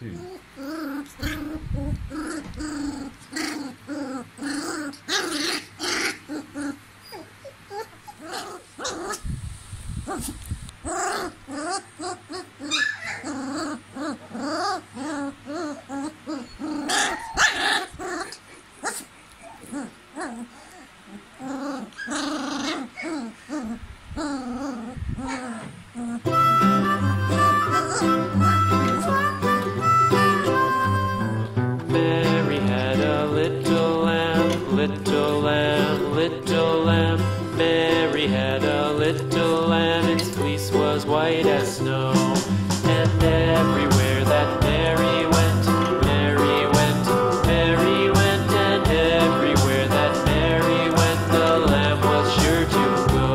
too. Little lamb, Mary had a little lamb, its fleece was white as snow. And everywhere that Mary went, and everywhere that Mary went, the lamb was sure to go.